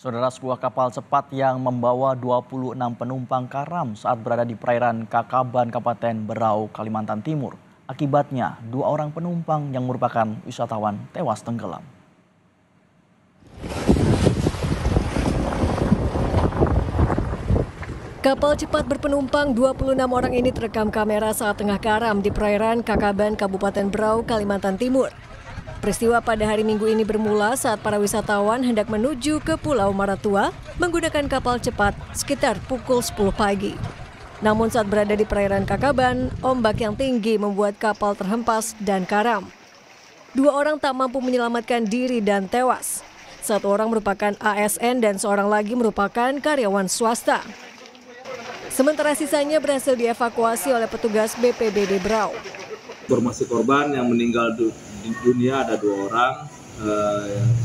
Saudara, sebuah kapal cepat yang membawa 26 penumpang karam saat berada di perairan Kakaban, Kabupaten Berau, Kalimantan Timur. Akibatnya, 2 orang penumpang yang merupakan wisatawan tewas tenggelam. Kapal cepat berpenumpang 26 orang ini terekam kamera saat tengah karam di perairan Kakaban, Kabupaten Berau, Kalimantan Timur. Peristiwa pada hari Minggu ini bermula saat para wisatawan hendak menuju ke Pulau Maratua menggunakan kapal cepat sekitar pukul 10 pagi. Namun saat berada di perairan Kakaban, ombak yang tinggi membuat kapal terhempas dan karam. 2 orang tak mampu menyelamatkan diri dan tewas. 1 orang merupakan ASN dan 1 orang lagi merupakan karyawan swasta. Sementara sisanya berhasil dievakuasi oleh petugas BPBD Berau. Informasi korban yang meninggal di dunia ada 2 orang,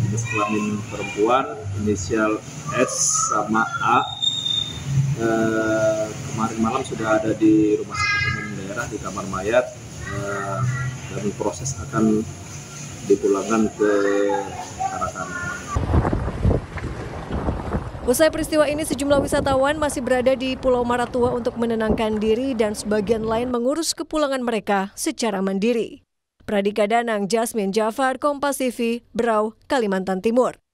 jenis kelamin perempuan, inisial S sama A. Kemarin malam sudah ada di rumah sakit umum daerah di kamar mayat, dan proses akan dipulangkan ke Karakan. Usai peristiwa ini, sejumlah wisatawan masih berada di Pulau Maratua untuk menenangkan diri dan sebagian lain mengurus kepulangan mereka secara mandiri. Pradika Danang, Jasmine Jafar, KompasTV, Berau, Kalimantan Timur.